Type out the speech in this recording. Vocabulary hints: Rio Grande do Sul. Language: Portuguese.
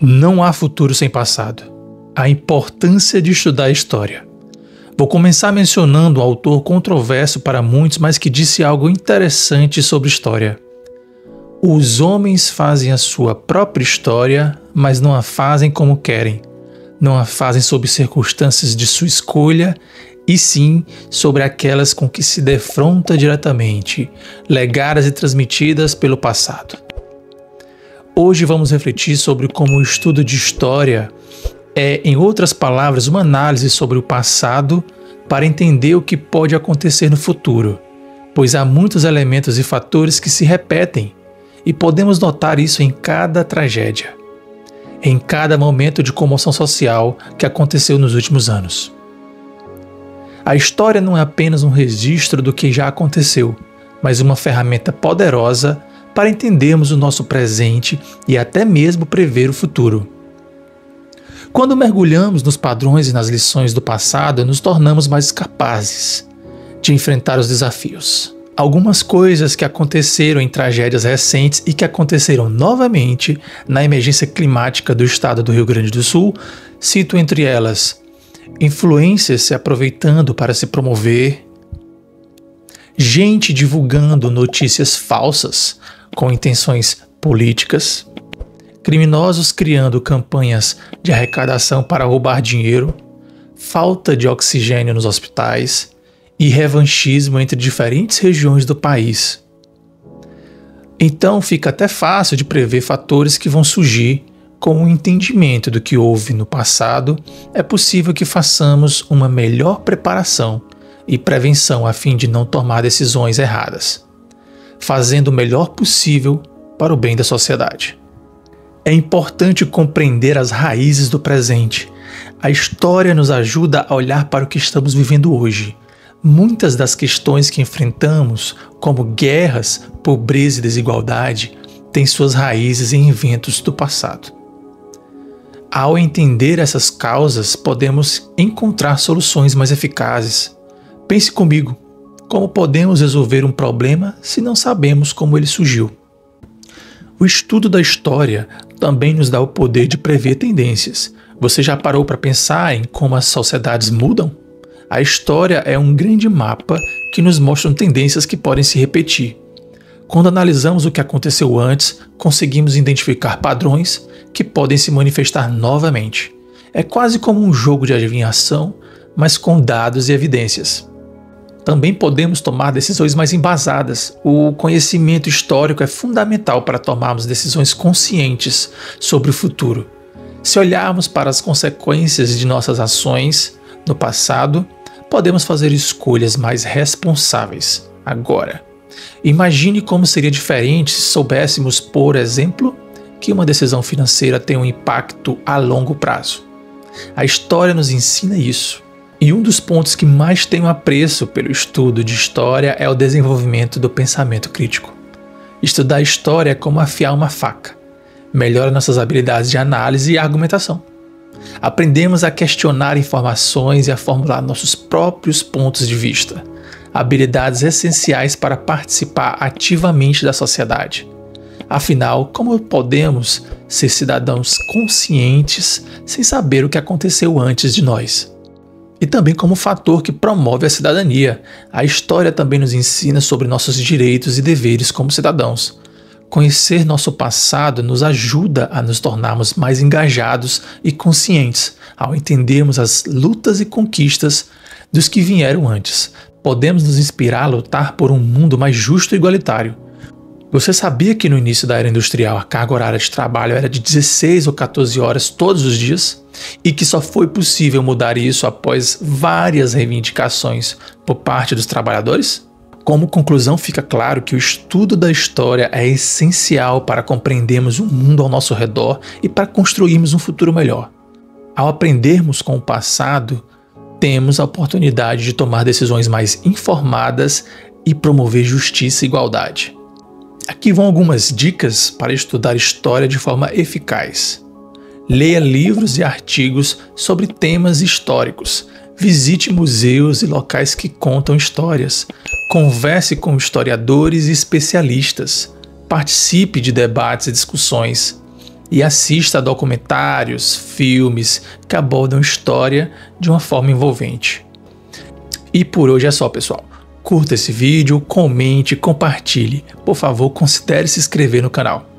Não há futuro sem passado. A importância de estudar a história. Vou começar mencionando um autor controverso para muitos, mas que disse algo interessante sobre história. Os homens fazem a sua própria história, mas não a fazem como querem. Não a fazem sob circunstâncias de sua escolha, e sim sobre aquelas com que se defronta diretamente, legadas e transmitidas pelo passado. Hoje vamos refletir sobre como o estudo de história é, em outras palavras, uma análise sobre o passado para entender o que pode acontecer no futuro, pois há muitos elementos e fatores que se repetem, e podemos notar isso em cada tragédia, em cada momento de comoção social que aconteceu nos últimos anos. A história não é apenas um registro do que já aconteceu, mas uma ferramenta poderosa para entendermos o nosso presente e até mesmo prever o futuro. Quando mergulhamos nos padrões e nas lições do passado, nos tornamos mais capazes de enfrentar os desafios. Algumas coisas que aconteceram em tragédias recentes e que aconteceram novamente na emergência climática do estado do Rio Grande do Sul, cito entre elas: influencers se aproveitando para se promover, gente divulgando notícias falsas com intenções políticas, criminosos criando campanhas de arrecadação para roubar dinheiro, falta de oxigênio nos hospitais e revanchismo entre diferentes regiões do país. Então fica até fácil de prever fatores que vão surgir. Com o entendimento do que houve no passado, é possível que façamos uma melhor preparação e prevenção a fim de não tomar decisões erradas, fazendo o melhor possível para o bem da sociedade. É importante compreender as raízes do presente. A história nos ajuda a olhar para o que estamos vivendo hoje. Muitas das questões que enfrentamos, como guerras, pobreza e desigualdade, têm suas raízes em eventos do passado. Ao entender essas causas, podemos encontrar soluções mais eficazes. Pense comigo, como podemos resolver um problema se não sabemos como ele surgiu? O estudo da história também nos dá o poder de prever tendências. Você já parou para pensar em como as sociedades mudam? A história é um grande mapa que nos mostra tendências que podem se repetir. Quando analisamos o que aconteceu antes, conseguimos identificar padrões que podem se manifestar novamente. É quase como um jogo de adivinhação, mas com dados e evidências. Também podemos tomar decisões mais embasadas. O conhecimento histórico é fundamental para tomarmos decisões conscientes sobre o futuro. Se olharmos para as consequências de nossas ações no passado, podemos fazer escolhas mais responsáveis agora. Imagine como seria diferente se soubéssemos, por exemplo, que uma decisão financeira tem um impacto a longo prazo. A história nos ensina isso. E um dos pontos que mais tenho apreço pelo estudo de história é o desenvolvimento do pensamento crítico. Estudar história é como afiar uma faca. Melhora nossas habilidades de análise e argumentação. Aprendemos a questionar informações e a formular nossos próprios pontos de vista. Habilidades essenciais para participar ativamente da sociedade. Afinal, como podemos ser cidadãos conscientes sem saber o que aconteceu antes de nós? E também como fator que promove a cidadania, a história também nos ensina sobre nossos direitos e deveres como cidadãos. Conhecer nosso passado nos ajuda a nos tornarmos mais engajados e conscientes ao entendermos as lutas e conquistas dos que vieram antes. Podemos nos inspirar a lutar por um mundo mais justo e igualitário. Você sabia que no início da era industrial a carga horária de trabalho era de 16 ou 14 horas todos os dias? E que só foi possível mudar isso após várias reivindicações por parte dos trabalhadores? Como conclusão, fica claro que o estudo da história é essencial para compreendermos o mundo ao nosso redor e para construirmos um futuro melhor. Ao aprendermos com o passado, temos a oportunidade de tomar decisões mais informadas e promover justiça e igualdade. Aqui vão algumas dicas para estudar história de forma eficaz. Leia livros e artigos sobre temas históricos. Visite museus e locais que contam histórias. Converse com historiadores e especialistas. Participe de debates e discussões. e assista a documentários, filmes que abordam história de uma forma envolvente. E por hoje é só, pessoal. Curta esse vídeo, comente, compartilhe. Por favor, considere se inscrever no canal.